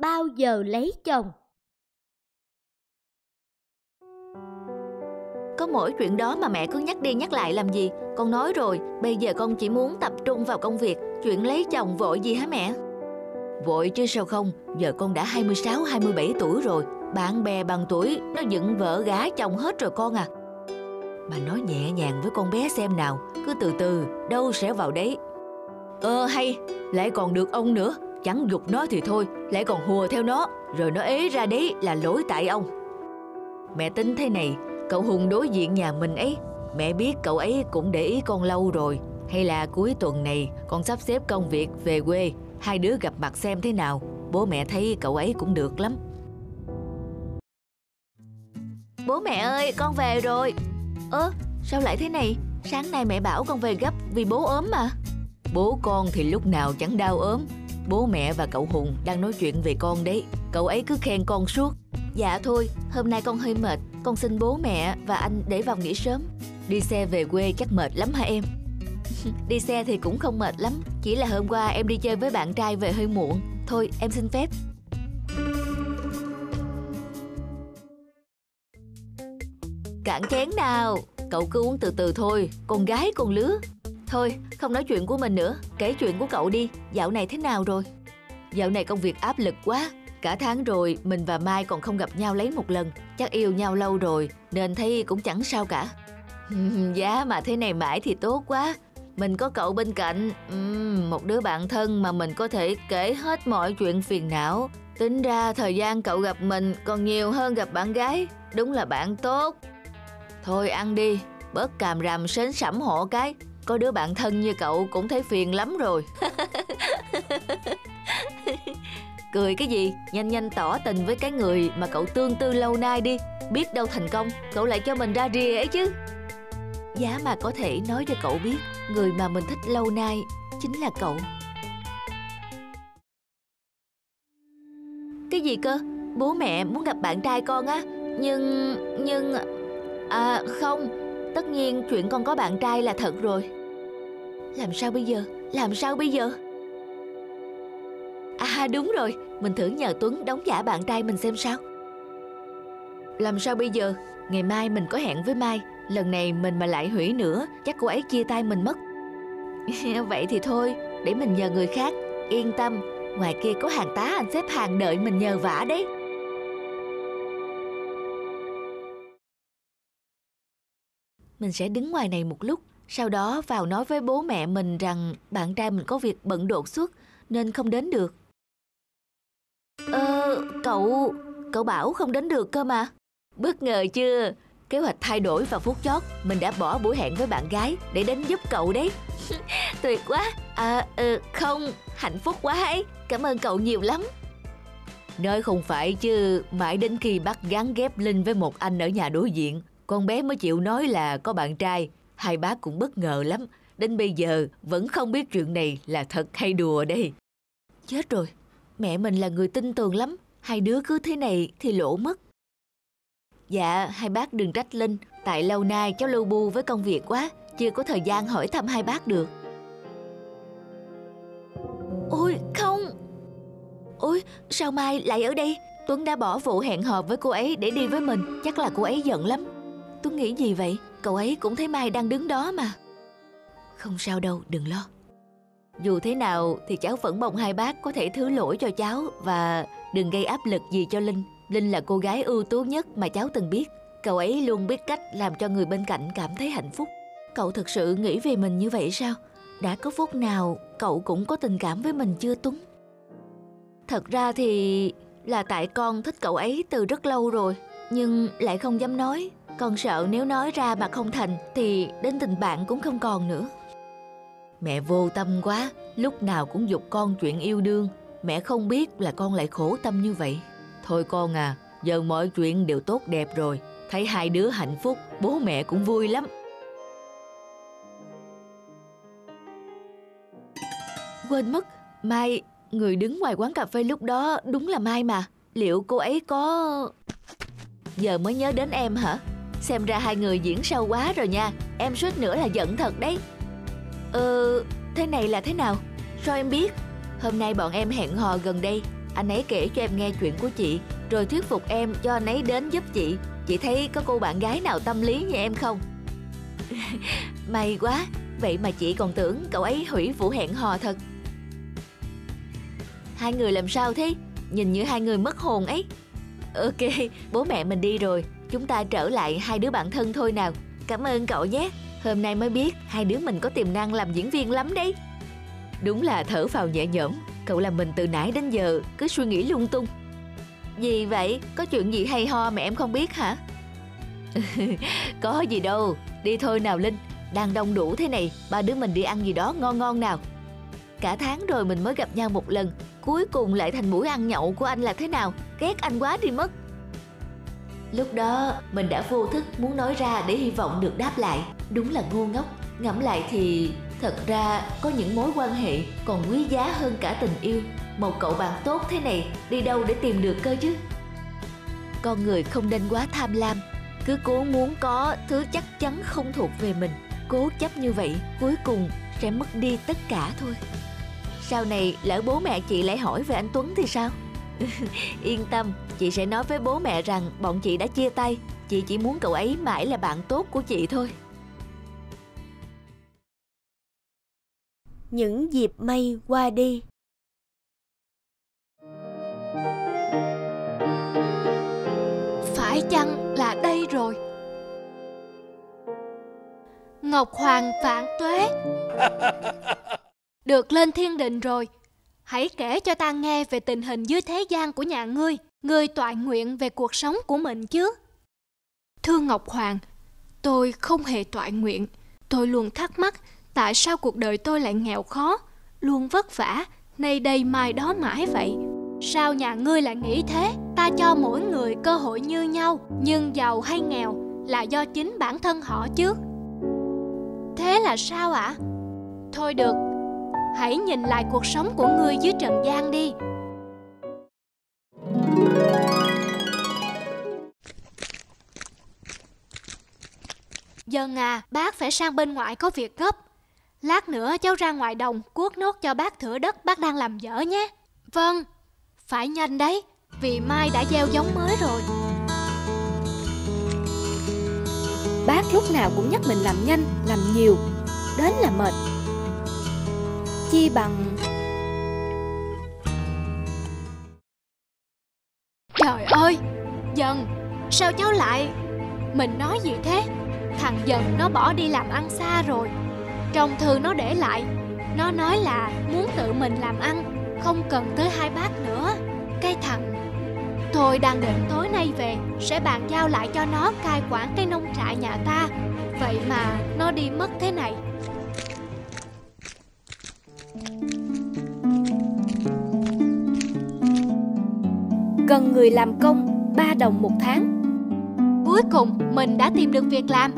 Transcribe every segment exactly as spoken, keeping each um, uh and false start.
bao giờ lấy chồng. Có mỗi chuyện đó mà mẹ cứ nhắc đi nhắc lại làm gì? Con nói rồi, bây giờ con chỉ muốn tập trung vào công việc. Chuyện lấy chồng vội gì hả mẹ? Vội chứ sao không, giờ con đã hai mươi sáu, hai mươi bảy tuổi rồi. Bạn bè bằng tuổi nó dựng vợ gả chồng hết rồi con à. Mà nói nhẹ nhàng với con bé xem nào, cứ từ từ, đâu sẽ vào đấy. Ờ hay, lại còn được ông nữa. Chẳng dục nó thì thôi, lại còn hùa theo nó. Rồi nó ế ra đấy là lỗi tại ông. Mẹ tính thế này, cậu Hùng đối diện nhà mình ấy, mẹ biết cậu ấy cũng để ý con lâu rồi. Hay là cuối tuần này con sắp xếp công việc về quê, hai đứa gặp mặt xem thế nào. Bố mẹ thấy cậu ấy cũng được lắm. Bố mẹ ơi, con về rồi. Ơ, sao lại thế này? Sáng nay mẹ bảo con về gấp vì bố ốm mà. Bố con thì lúc nào chẳng đau ốm. Bố mẹ và cậu Hùng đang nói chuyện về con đấy. Cậu ấy cứ khen con suốt. Dạ thôi, hôm nay con hơi mệt. Con xin bố mẹ và anh để vào nghỉ sớm. Đi xe về quê chắc mệt lắm hả em? Đi xe thì cũng không mệt lắm. Chỉ là hôm qua em đi chơi với bạn trai về hơi muộn. Thôi em xin phép. Cạn chén nào. Cậu cứ uống từ từ thôi, con gái con lứa. Thôi không nói chuyện của mình nữa, kể chuyện của cậu đi. Dạo này thế nào rồi? Dạo này công việc áp lực quá. Cả tháng rồi mình và Mai còn không gặp nhau lấy một lần. Chắc yêu nhau lâu rồi nên thấy cũng chẳng sao cả. Giá mà thế này mãi thì tốt quá. Mình có cậu bên cạnh, uhm, một đứa bạn thân mà mình có thể kể hết mọi chuyện phiền não. Tính ra thời gian cậu gặp mình còn nhiều hơn gặp bạn gái. Đúng là bạn tốt. Thôi ăn đi, bớt càm ràm sến sẩm hộ cái. Có đứa bạn thân như cậu cũng thấy phiền lắm rồi. Cười cái gì, nhanh nhanh tỏ tình với cái người mà cậu tương tư lâu nay đi. Biết đâu thành công, cậu lại cho mình ra rìa ấy chứ. Giá mà có thể nói cho cậu biết, người mà mình thích lâu nay chính là cậu. Cái gì cơ? Bố mẹ muốn gặp bạn trai con á. Nhưng... nhưng... À không, tất nhiên chuyện con có bạn trai là thật rồi. Làm sao bây giờ? Làm sao bây giờ? À đúng rồi, mình thử nhờ Tuấn đóng giả bạn trai mình xem sao. Làm sao bây giờ? Ngày mai mình có hẹn với Mai. Lần này mình mà lại hủy nữa, chắc cô ấy chia tay mình mất. Vậy thì thôi, để mình nhờ người khác. Yên tâm, ngoài kia có hàng tá anh xếp hàng đợi mình nhờ vả đấy. Mình sẽ đứng ngoài này một lúc, sau đó vào nói với bố mẹ mình rằng bạn trai mình có việc bận đột xuất nên không đến được. Ờ, cậu... cậu bảo không đến được cơ mà. Bất ngờ chưa? Kế hoạch thay đổi vào phút chót. Mình đã bỏ buổi hẹn với bạn gái để đến giúp cậu đấy. Tuyệt quá. À, ừ, không, hạnh phúc quá ấy. Cảm ơn cậu nhiều lắm. Nói không phải chứ, mãi đến khi bắt gắn ghép Linh với một anh ở nhà đối diện, con bé mới chịu nói là có bạn trai. Hai bác cũng bất ngờ lắm. Đến bây giờ vẫn không biết chuyện này là thật hay đùa đây. Chết rồi, mẹ mình là người tin tưởng lắm. Hai đứa cứ thế này thì lỗ mất. Dạ, hai bác đừng trách Linh. Tại lâu nay cháu lu bu với công việc quá, chưa có thời gian hỏi thăm hai bác được. Ôi, không. Ôi, sao Mai lại ở đây? Tuấn đã bỏ vụ hẹn hò với cô ấy để đi với mình. Chắc là cô ấy giận lắm. Tuấn nghĩ gì vậy? Cậu ấy cũng thấy Mai đang đứng đó mà. Không sao đâu, đừng lo. Dù thế nào thì cháu vẫn mong hai bác có thể thứ lỗi cho cháu và đừng gây áp lực gì cho Linh. Linh là cô gái ưu tú nhất mà cháu từng biết. Cậu ấy luôn biết cách làm cho người bên cạnh cảm thấy hạnh phúc. Cậu thực sự nghĩ về mình như vậy sao? Đã có phút nào cậu cũng có tình cảm với mình chưa Tuấn? Thật ra thì là tại con thích cậu ấy từ rất lâu rồi, nhưng lại không dám nói. Con sợ nếu nói ra mà không thành thì đến tình bạn cũng không còn nữa. Mẹ vô tâm quá, lúc nào cũng giục con chuyện yêu đương. Mẹ không biết là con lại khổ tâm như vậy. Thôi con à, giờ mọi chuyện đều tốt đẹp rồi. Thấy hai đứa hạnh phúc, bố mẹ cũng vui lắm. Quên mất, Mai, người đứng ngoài quán cà phê lúc đó đúng là Mai mà. Liệu cô ấy có... Giờ mới nhớ đến em hả? Xem ra hai người diễn sâu quá rồi nha. Em suýt nữa là giận thật đấy. Ờ, thế này là thế nào? Sao em biết? Hôm nay bọn em hẹn hò gần đây. Anh ấy kể cho em nghe chuyện của chị, rồi thuyết phục em cho anh ấy đến giúp chị. Chị thấy có cô bạn gái nào tâm lý như em không? May quá, vậy mà chị còn tưởng cậu ấy hủy vụ hẹn hò thật. Hai người làm sao thế? Nhìn như hai người mất hồn ấy. Ok, bố mẹ mình đi rồi, chúng ta trở lại hai đứa bạn thân thôi nào. Cảm ơn cậu nhé, hôm nay mới biết hai đứa mình có tiềm năng làm diễn viên lắm đấy. Đúng là thở phào nhẹ nhõm, cậu làm mình từ nãy đến giờ cứ suy nghĩ lung tung. Gì vậy, có chuyện gì hay ho mà em không biết hả? Có gì đâu, đi thôi nào Linh, đang đông đủ thế này, ba đứa mình đi ăn gì đó ngon ngon nào. Cả tháng rồi mình mới gặp nhau một lần, cuối cùng lại thành buổi ăn nhậu của anh là thế nào, ghét anh quá đi mất. Lúc đó mình đã vô thức muốn nói ra để hy vọng được đáp lại. Đúng là ngu ngốc, ngẫm lại thì thật ra có những mối quan hệ còn quý giá hơn cả tình yêu. Một cậu bạn tốt thế này đi đâu để tìm được cơ chứ. Con người không nên quá tham lam, cứ cố muốn có thứ chắc chắn không thuộc về mình. Cố chấp như vậy cuối cùng sẽ mất đi tất cả thôi. Sau này lỡ bố mẹ chị lại hỏi về anh Tuấn thì sao? Yên tâm, chị sẽ nói với bố mẹ rằng bọn chị đã chia tay. Chị chỉ muốn cậu ấy mãi là bạn tốt của chị thôi. Những dịp may qua đi. Phải chăng là đây rồi? Ngọc Hoàng Vạn Tuế được lên thiên đình rồi. Hãy kể cho ta nghe về tình hình dưới thế gian của nhà ngươi. Ngươi toại nguyện về cuộc sống của mình chứ? Thưa Ngọc Hoàng, tôi không hề toại nguyện. Tôi luôn thắc mắc tại sao cuộc đời tôi lại nghèo khó, luôn vất vả, nay đây mai đó mãi vậy. Sao nhà ngươi lại nghĩ thế? Ta cho mỗi người cơ hội như nhau, nhưng giàu hay nghèo là do chính bản thân họ chứ. Thế là sao ạ? Thôi được, hãy nhìn lại cuộc sống của ngươi dưới trần gian đi. Dân à, bác phải sang bên ngoại có việc gấp. Lát nữa cháu ra ngoài đồng cuốc nốt cho bác thửa đất bác đang làm dở nhé. Vâng, phải nhanh đấy, vì mai đã gieo giống mới rồi. Bác lúc nào cũng nhắc mình làm nhanh, làm nhiều, đến là mệt. Chi bằng... Trời ơi, Dần, sao cháu lại... Mình nói gì thế? Thằng Dần nó bỏ đi làm ăn xa rồi. Trong thư nó để lại, nó nói là muốn tự mình làm ăn, không cần tới hai bác nữa. Cái thằng... Tôi đang định tối nay về sẽ bàn giao lại cho nó cai quản cái nông trại nhà ta. Vậy mà nó đi mất thế này. Cần người làm công ba đồng một tháng. Cuối cùng mình đã tìm được việc làm.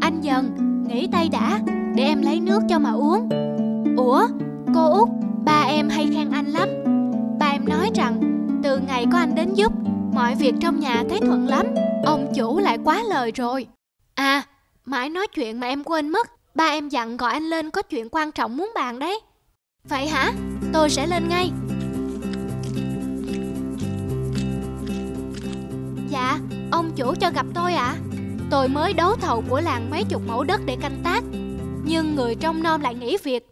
Anh Dần, nghỉ tay đã, để em lấy nước cho mà uống. Ủa, cô Út, ba em hay khen anh lắm. Ba em nói rằng từ ngày có anh đến giúp, mọi việc trong nhà thấy thuận lắm. Ông chủ lại quá lời rồi. À, mãi nói chuyện mà em quên mất. Ba em dặn gọi anh lên có chuyện quan trọng muốn bàn đấy. Vậy hả? Tôi sẽ lên ngay. Dạ, ông chủ cho gặp tôi ạ. À? Tôi mới đấu thầu của làng mấy chục mẫu đất để canh tác, nhưng người trong nom lại nghỉ việc.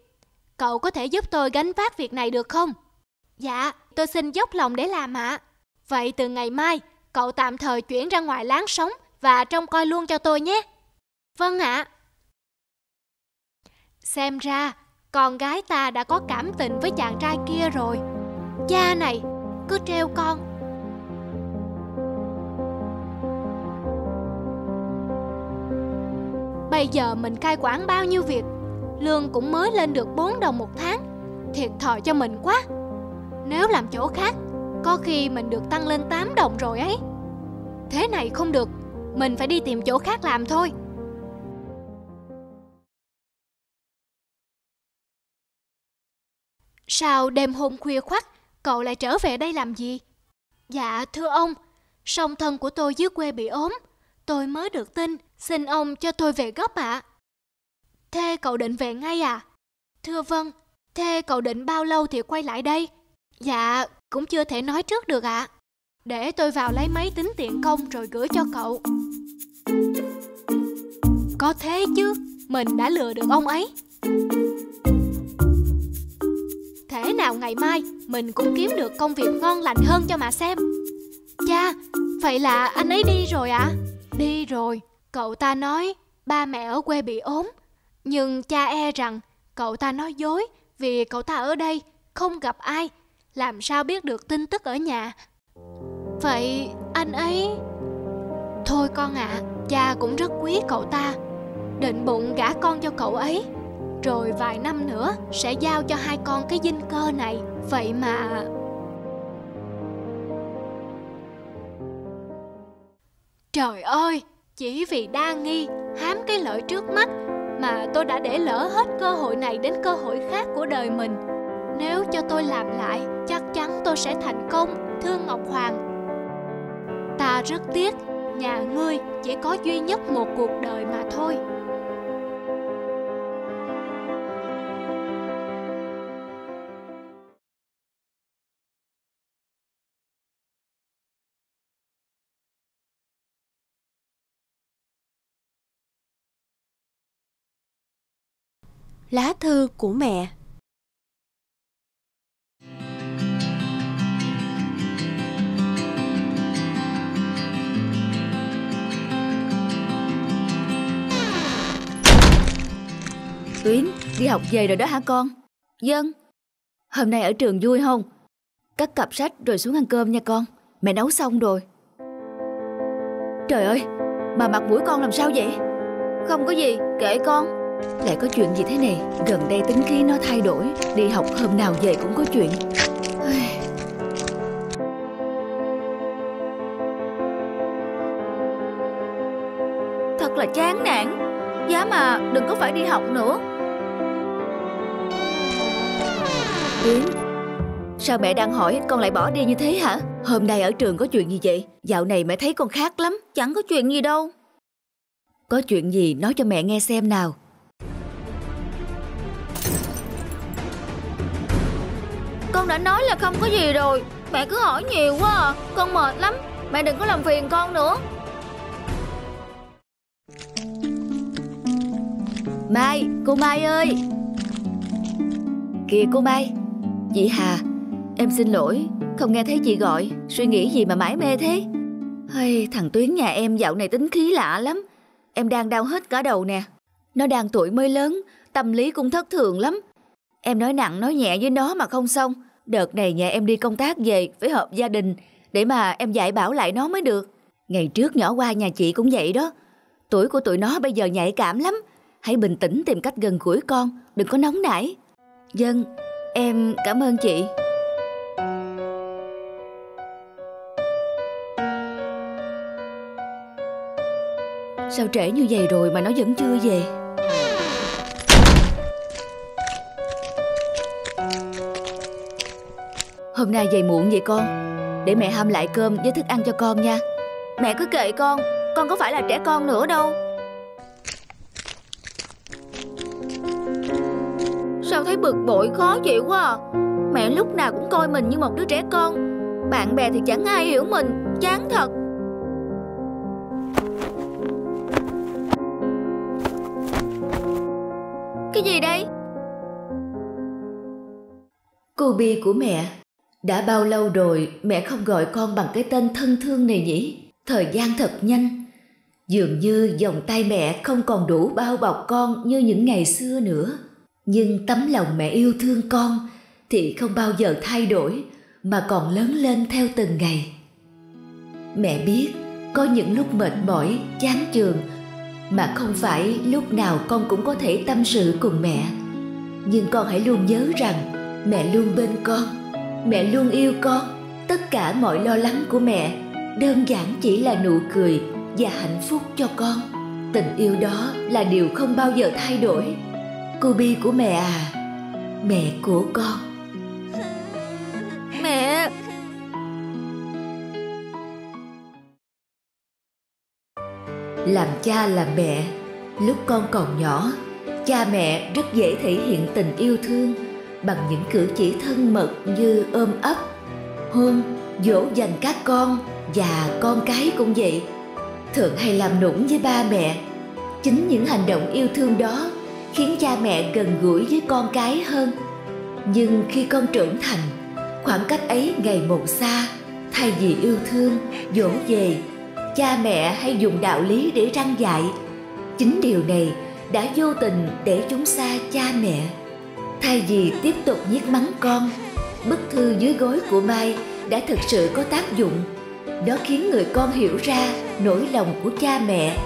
Cậu có thể giúp tôi gánh vác việc này được không? Dạ, tôi xin dốc lòng để làm ạ. À. Vậy từ ngày mai, cậu tạm thời chuyển ra ngoài láng sống và trông coi luôn cho tôi nhé. Vâng ạ. À. Xem ra, con gái ta đã có cảm tình với chàng trai kia rồi. Cha này, cứ trêu con. Bây giờ mình cai quản bao nhiêu việc, lương cũng mới lên được bốn đồng một tháng. Thiệt thòi cho mình quá. Nếu làm chỗ khác, có khi mình được tăng lên tám đồng rồi ấy. Thế này không được, mình phải đi tìm chỗ khác làm thôi. Sao đêm hôm khuya khoắt, cậu lại trở về đây làm gì? Dạ thưa ông, song thân của tôi dưới quê bị ốm, tôi mới được tin, xin ông cho tôi về gấp ạ. À. Thế cậu định về ngay à? Thưa vâng, Thế cậu định bao lâu thì quay lại đây? Dạ, cũng chưa thể nói trước được ạ. À. Để tôi vào lấy máy tính tiện công rồi gửi cho cậu. Có thế chứ, mình đã lừa được ông ấy. Thế nào ngày mai mình cũng kiếm được công việc ngon lành hơn cho mà xem. Cha, vậy là anh ấy đi rồi ạ? À? Đi rồi, cậu ta nói ba mẹ ở quê bị ốm. Nhưng cha e rằng cậu ta nói dối vì cậu ta ở đây, không gặp ai. Làm sao biết được tin tức ở nhà? Vậy anh ấy... Thôi con ạ, à, cha cũng rất quý cậu ta. Định bụng gả con cho cậu ấy. Rồi vài năm nữa sẽ giao cho hai con cái dinh cơ này. Vậy mà... Trời ơi, chỉ vì đa nghi, hám cái lợi trước mắt mà tôi đã để lỡ hết cơ hội này đến cơ hội khác của đời mình. Nếu cho tôi làm lại, chắc chắn tôi sẽ thành công, thương Ngọc Hoàng. Ta rất tiếc, nhà ngươi chỉ có duy nhất một cuộc đời mà thôi. Lá thư của mẹ. Tuyến, đi học về rồi đó hả con? Vâng. Hôm nay ở trường vui không? Cắt cặp sách rồi xuống ăn cơm nha con. Mẹ nấu xong rồi. Trời ơi, bà mặt mũi con làm sao vậy? Không có gì, kệ con. Lại có chuyện gì thế này? Gần đây tính khí nó thay đổi. Đi học hôm nào về cũng có chuyện. Thật là chán nản. Giá mà đừng có phải đi học nữa. Tuyến, sao mẹ đang hỏi con lại bỏ đi như thế hả? Hôm nay ở trường có chuyện gì vậy? Dạo này mẹ thấy con khác lắm. Chẳng có chuyện gì đâu. Có chuyện gì nói cho mẹ nghe xem nào. Con đã nói là không có gì rồi. Mẹ cứ hỏi nhiều quá à. Con mệt lắm. Mẹ đừng có làm phiền con nữa. Mai, cô Mai ơi. Kìa cô Mai. Chị Hà, em xin lỗi. Không nghe thấy chị gọi. Suy nghĩ gì mà mãi mê thế? Hay, thằng Tuyến nhà em dạo này tính khí lạ lắm. Em đang đau hết cả đầu nè. Nó đang tuổi mới lớn, tâm lý cũng thất thường lắm. Em nói nặng nói nhẹ với nó mà không xong. Đợt này nhà em đi công tác về phải họp gia đình để mà em dạy bảo lại nó mới được. Ngày trước nhỏ qua nhà chị cũng vậy đó. Tuổi của tụi nó bây giờ nhạy cảm lắm. Hãy bình tĩnh tìm cách gần gũi con, đừng có nóng nảy. Vâng, em cảm ơn chị. Sao trễ như vậy rồi mà nó vẫn chưa về? Hôm nay về muộn vậy con. Để mẹ hâm lại cơm với thức ăn cho con nha. Mẹ cứ kệ con, con có phải là trẻ con nữa đâu. Sao thấy bực bội khó chịu quá à. Mẹ lúc nào cũng coi mình như một đứa trẻ con. Bạn bè thì chẳng ai hiểu mình. Chán thật. Cái gì đây? Cô Bi của mẹ. Đã bao lâu rồi mẹ không gọi con bằng cái tên thân thương này nhỉ? Thời gian thật nhanh. Dường như vòng tay mẹ không còn đủ bao bọc con như những ngày xưa nữa. Nhưng tấm lòng mẹ yêu thương con thì không bao giờ thay đổi mà còn lớn lên theo từng ngày. Mẹ biết có những lúc mệt mỏi, chán chường mà không phải lúc nào con cũng có thể tâm sự cùng mẹ. Nhưng con hãy luôn nhớ rằng mẹ luôn bên con, mẹ luôn yêu con. Tất cả mọi lo lắng của mẹ đơn giản chỉ là nụ cười và hạnh phúc cho con. Tình yêu đó là điều không bao giờ thay đổi. Cô Bi của mẹ à, mẹ của con. Mẹ. Làm cha làm mẹ, lúc con còn nhỏ, cha mẹ rất dễ thể hiện tình yêu thương bằng những cử chỉ thân mật như ôm ấp, hôn, dỗ dành các con và con cái cũng vậy. Thường hay làm nũng với ba mẹ. Chính những hành động yêu thương đó khiến cha mẹ gần gũi với con cái hơn. Nhưng khi con trưởng thành, khoảng cách ấy ngày một xa. Thay vì yêu thương, dỗ về, cha mẹ hay dùng đạo lý để răn dạy. Chính điều này đã vô tình để chúng xa cha mẹ. Thay vì tiếp tục nhiếc mắng con, bức thư dưới gối của Mai đã thực sự có tác dụng. Nó khiến người con hiểu ra nỗi lòng của cha mẹ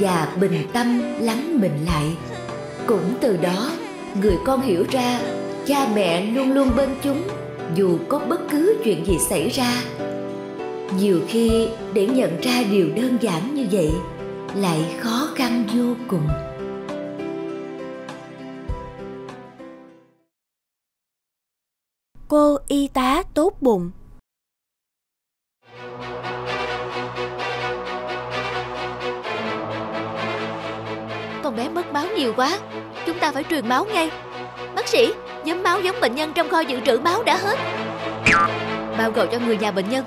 và bình tâm lắng mình lại. Cũng từ đó, người con hiểu ra cha mẹ luôn luôn bên chúng dù có bất cứ chuyện gì xảy ra. Nhiều khi để nhận ra điều đơn giản như vậy lại khó khăn vô cùng. Cô y tá tốt bụng. Con bé mất máu nhiều quá, chúng ta phải truyền máu ngay. Bác sĩ, nhóm máu giống bệnh nhân trong kho dự trữ máu đã hết, bao gồm cho người nhà bệnh nhân.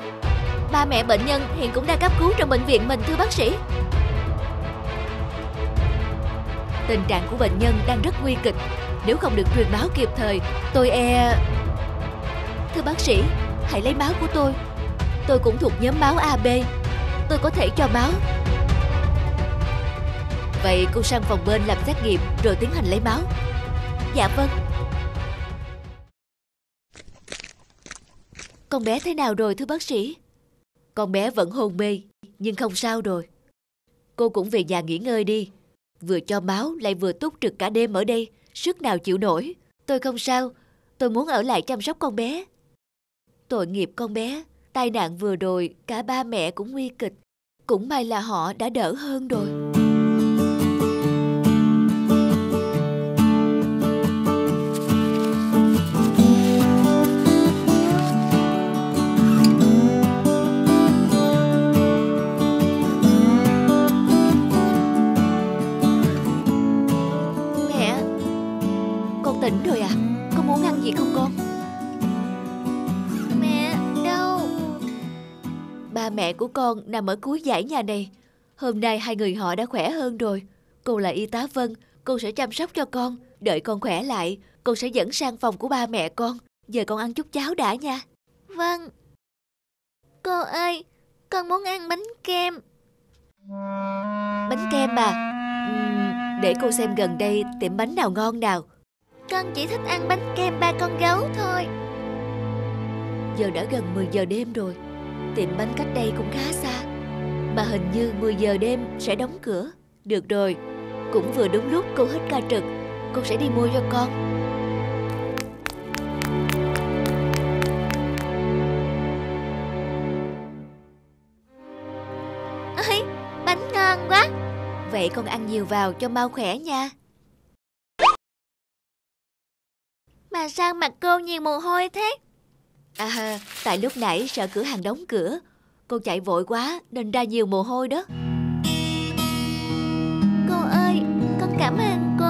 Ba mẹ bệnh nhân hiện cũng đang cấp cứu trong bệnh viện mình, thưa bác sĩ. Tình trạng của bệnh nhân đang rất nguy kịch. Nếu không được truyền máu kịp thời, tôi e... Thưa bác sĩ, hãy lấy máu của tôi. Tôi cũng thuộc nhóm máu a bê. Tôi có thể cho máu. Vậy cô sang phòng bên làm xét nghiệm rồi tiến hành lấy máu. Dạ vâng. Con bé thế nào rồi thưa bác sĩ? Con bé vẫn hôn mê, nhưng không sao rồi. Cô cũng về nhà nghỉ ngơi đi. Vừa cho máu lại vừa túc trực cả đêm ở đây, sức nào chịu nổi. Tôi không sao, tôi muốn ở lại chăm sóc con bé. Tội nghiệp con bé, tai nạn vừa rồi cả ba mẹ cũng nguy kịch. Cũng may là họ đã đỡ hơn rồi. Tỉnh rồi à? Con muốn ăn gì không con? Mẹ đâu? Ba mẹ của con nằm ở cuối dãy nhà này. Hôm nay hai người họ đã khỏe hơn rồi. Cô là y tá Vân, cô sẽ chăm sóc cho con. Đợi con khỏe lại, cô sẽ dẫn sang phòng của ba mẹ con. Giờ con ăn chút cháo đã nha. Vâng. Cô ơi, con muốn ăn bánh kem. Bánh kem à? Ừ, để cô xem gần đây tiệm bánh nào ngon nào. Con chỉ thích ăn bánh kem ba con gấu thôi. Giờ đã gần mười giờ đêm rồi. Tiệm bánh cách đây cũng khá xa, mà hình như mười giờ đêm sẽ đóng cửa. Được rồi, cũng vừa đúng lúc cô hết ca trực. Cô sẽ đi mua cho con. Ôi, bánh ngon quá. Vậy con ăn nhiều vào cho mau khỏe nha. Mà sao mặt cô nhiều mồ hôi thế? À, tại lúc nãy sợ cửa hàng đóng cửa, cô chạy vội quá nên ra nhiều mồ hôi đó. Cô ơi, con cảm ơn cô.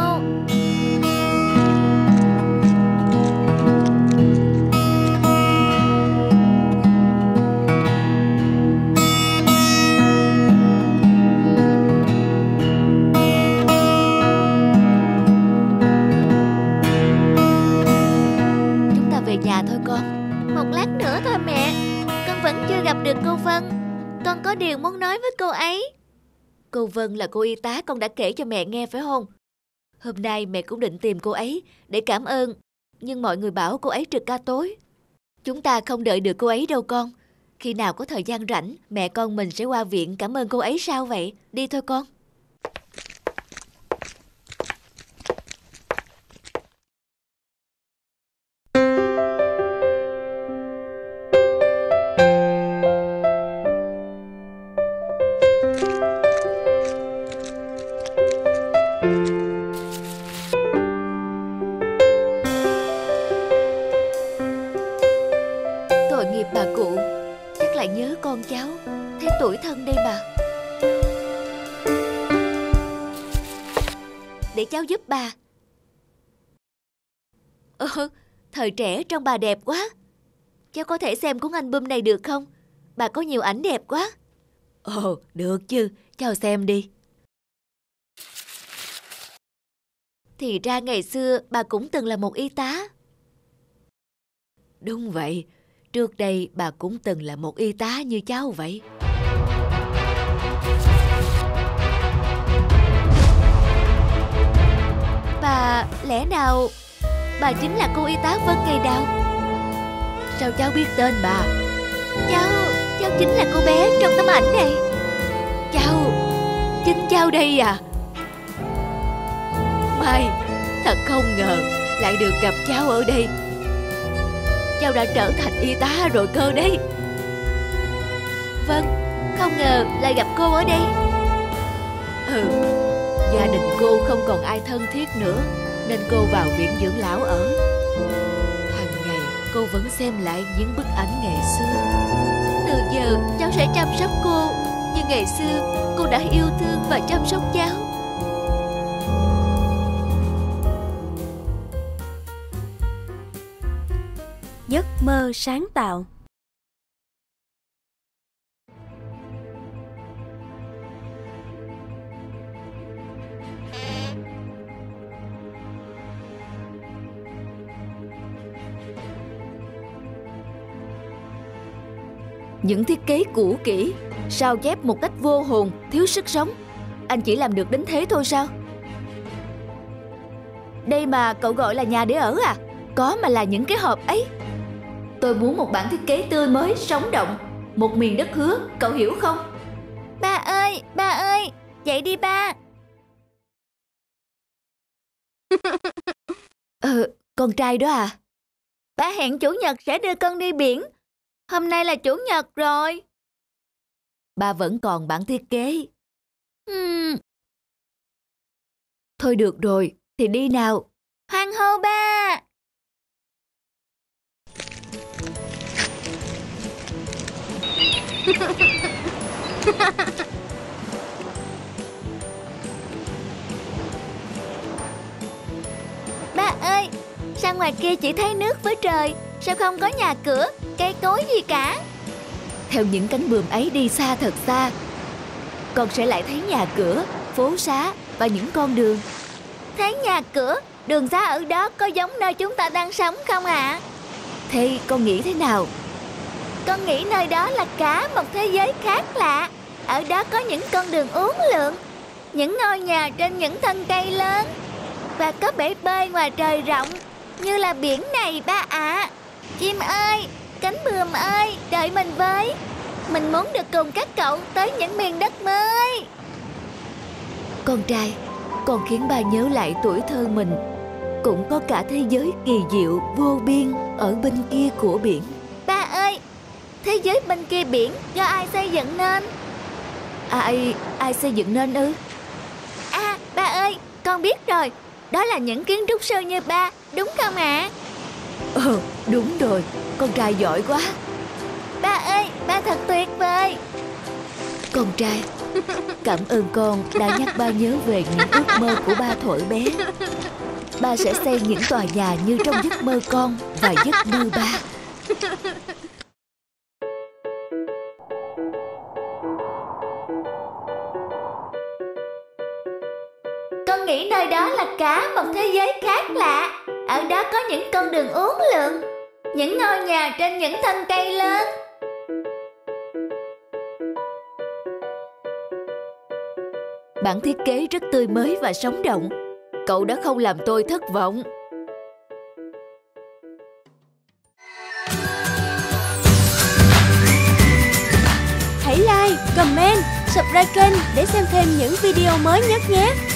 Có điều muốn nói với cô ấy. Cô Vân là cô y tá con đã kể cho mẹ nghe phải không? Hôm nay mẹ cũng định tìm cô ấy để cảm ơn, nhưng mọi người bảo cô ấy trực ca tối. Chúng ta không đợi được cô ấy đâu con. Khi nào có thời gian rảnh, mẹ con mình sẽ qua viện cảm ơn cô ấy sao vậy? Đi thôi con. Cháu giúp bà. Ừ, Thời trẻ trông bà đẹp quá. Cháu có thể xem cuốn album này được không? Bà có nhiều ảnh đẹp quá. Ồ, được chứ, cháu xem đi. Thì ra ngày xưa bà cũng từng là một y tá. Đúng vậy, trước đây bà cũng từng là một y tá như cháu vậy. Bà, lẽ nào bà chính là cô y tá Vân Ngày Đào? Sao cháu biết tên bà? Cháu, cháu chính là cô bé trong tấm ảnh này. Cháu, chính cháu đây à? Mai, thật không ngờ lại được gặp cháu ở đây. Cháu đã trở thành y tá rồi cơ đấy. Vâng, không ngờ lại gặp cô ở đây. Ừ, gia đình cô không còn ai thân thiết nữa, nên cô vào viện dưỡng lão ở. Hàng ngày cô vẫn xem lại những bức ảnh ngày xưa. Từ giờ cháu sẽ chăm sóc cô như ngày xưa cô đã yêu thương và chăm sóc cháu. Giấc mơ sáng tạo. Những thiết kế cũ kỹ, sao chép một cách vô hồn, thiếu sức sống. Anh chỉ làm được đến thế thôi sao? Đây mà cậu gọi là nhà để ở à? Có mà là những cái hộp ấy. Tôi muốn một bản thiết kế tươi mới, sống động. Một miền đất hứa, cậu hiểu không? Ba ơi, ba ơi, dậy đi ba. Ờ, con trai đó à? Ba hẹn chủ nhật sẽ đưa con đi biển. Hôm nay là chủ nhật rồi. Ba vẫn còn bản thiết kế. uhm. Thôi được rồi, thì đi nào. Hoan hô ba. Ba ơi, sao ngoài kia chỉ thấy nước với trời, sao không có nhà cửa, cây cối gì cả? Theo những cánh buồm ấy đi xa thật xa, con sẽ lại thấy nhà cửa, phố xá và những con đường. Thấy nhà cửa, đường xá ở đó có giống nơi chúng ta đang sống không ạ? À? Thế con nghĩ thế nào? Con nghĩ nơi đó là cả một thế giới khác lạ. Ở đó có những con đường uốn lượn, những ngôi nhà trên những thân cây lớn, và có bể bơi ngoài trời rộng như là biển này ba ạ. À. Chim ơi, cánh buồm ơi, đợi mình với. Mình muốn được cùng các cậu tới những miền đất mới. Con trai, con khiến ba nhớ lại tuổi thơ mình. Cũng có cả thế giới kỳ diệu vô biên ở bên kia của biển. Ba ơi, thế giới bên kia biển do ai xây dựng nên? Ai, ai xây dựng nên ư? À, ba ơi, con biết rồi. Đó là những kiến trúc sư như ba, đúng không ạ? À? Ờ, đúng rồi, con trai giỏi quá. Ba ơi, ba thật tuyệt vời. Con trai, cảm ơn con đã nhắc ba nhớ về những ước mơ của ba thuở bé. Ba sẽ xây những tòa nhà như trong giấc mơ con và giấc mơ ba. Con nghĩ nơi đó là cả một thế giới khác lạ. Ở đó có những con đường uốn lượn, những ngôi nhà trên những thân cây lớn, bản thiết kế rất tươi mới và sống động. Cậu đã không làm tôi thất vọng. Hãy like, comment, subscribe kênh để xem thêm những video mới nhất nhé.